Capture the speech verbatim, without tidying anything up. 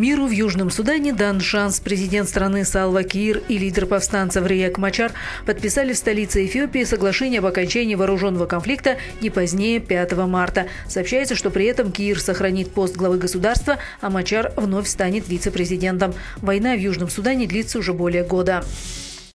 Миру в Южном Судане дан шанс. Президент страны Салва Киир и лидер повстанцев Раек Мачар подписали в столице Эфиопии соглашение об окончании вооруженного конфликта не позднее пятого марта. Сообщается, что при этом Киир сохранит пост главы государства, а Мачар вновь станет вице-президентом. Война в Южном Судане длится уже более года.